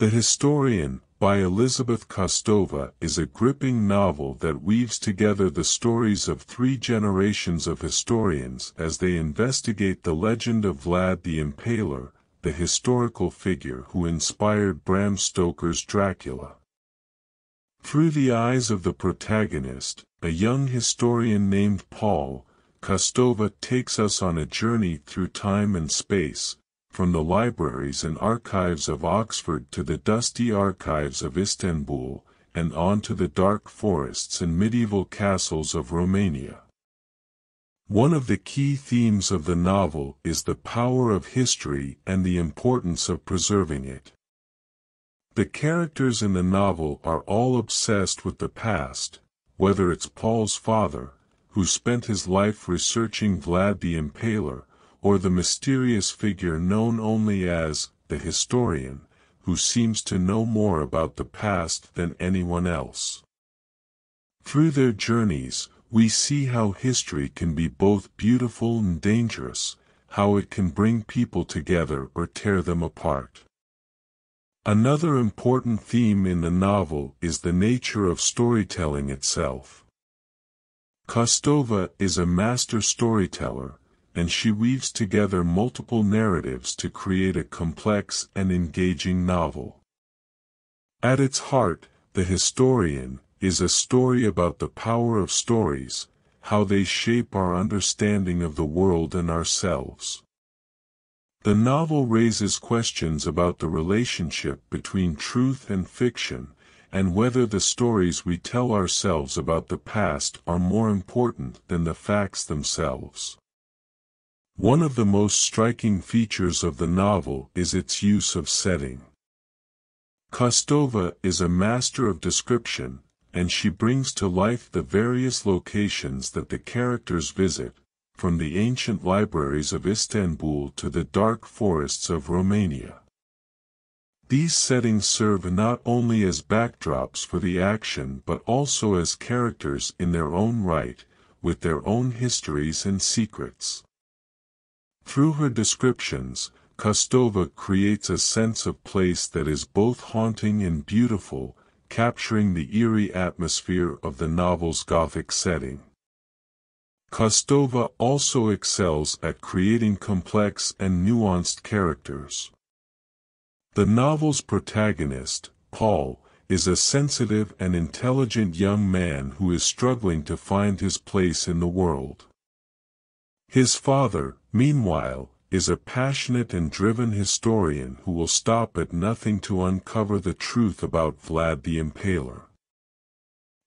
The Historian, by Elizabeth Kostova, is a gripping novel that weaves together the stories of three generations of historians as they investigate the legend of Vlad the Impaler, the historical figure who inspired Bram Stoker's Dracula. Through the eyes of the protagonist, a young historian named Paul, Kostova takes us on a journey through time and space, from the libraries and archives of Oxford to the dusty archives of Istanbul, and on to the dark forests and medieval castles of Romania. One of the key themes of the novel is the power of history and the importance of preserving it. The characters in the novel are all obsessed with the past, whether it's Paul's father, who spent his life researching Vlad the Impaler, or the mysterious figure known only as the Historian, who seems to know more about the past than anyone else. Through their journeys, we see how history can be both beautiful and dangerous, how it can bring people together or tear them apart. Another important theme in the novel is the nature of storytelling itself. Kostova is a master storyteller, and she weaves together multiple narratives to create a complex and engaging novel. At its heart, The Historian is a story about the power of stories, how they shape our understanding of the world and ourselves. The novel raises questions about the relationship between truth and fiction, and whether the stories we tell ourselves about the past are more important than the facts themselves. One of the most striking features of the novel is its use of setting. Kostova is a master of description, and she brings to life the various locations that the characters visit, from the ancient libraries of Istanbul to the dark forests of Romania. These settings serve not only as backdrops for the action but also as characters in their own right, with their own histories and secrets. Through her descriptions, Kostova creates a sense of place that is both haunting and beautiful, capturing the eerie atmosphere of the novel's Gothic setting. Kostova also excels at creating complex and nuanced characters. The novel's protagonist, Paul, is a sensitive and intelligent young man who is struggling to find his place in the world. His father, meanwhile, is a passionate and driven historian who will stop at nothing to uncover the truth about Vlad the Impaler.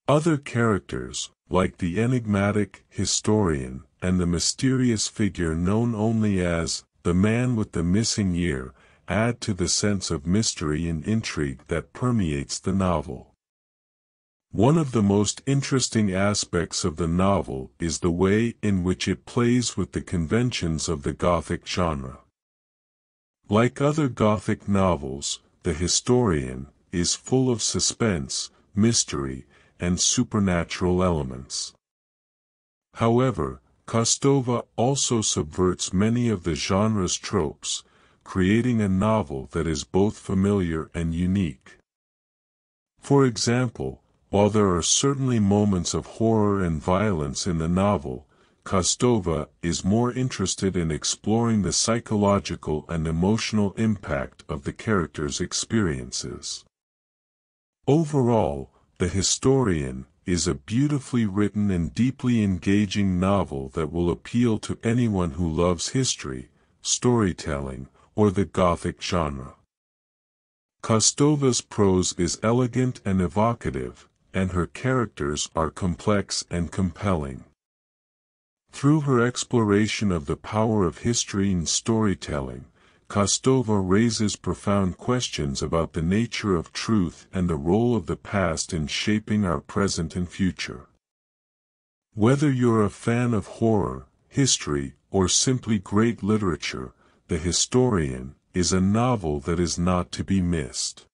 Other characters, like the enigmatic historian and the mysterious figure known only as the man with the missing ear, add to the sense of mystery and intrigue that permeates the novel. One of the most interesting aspects of the novel is the way in which it plays with the conventions of the Gothic genre. Like other Gothic novels, The Historian is full of suspense, mystery, and supernatural elements. However, Kostova also subverts many of the genre's tropes, creating a novel that is both familiar and unique. For example, while there are certainly moments of horror and violence in the novel, Kostova is more interested in exploring the psychological and emotional impact of the characters' experiences. Overall, The Historian is a beautifully written and deeply engaging novel that will appeal to anyone who loves history, storytelling, or the Gothic genre. Kostova's prose is elegant and evocative, and her characters are complex and compelling. Through her exploration of the power of history and storytelling, Kostova raises profound questions about the nature of truth and the role of the past in shaping our present and future. Whether you're a fan of horror, history, or simply great literature, The Historian is a novel that is not to be missed.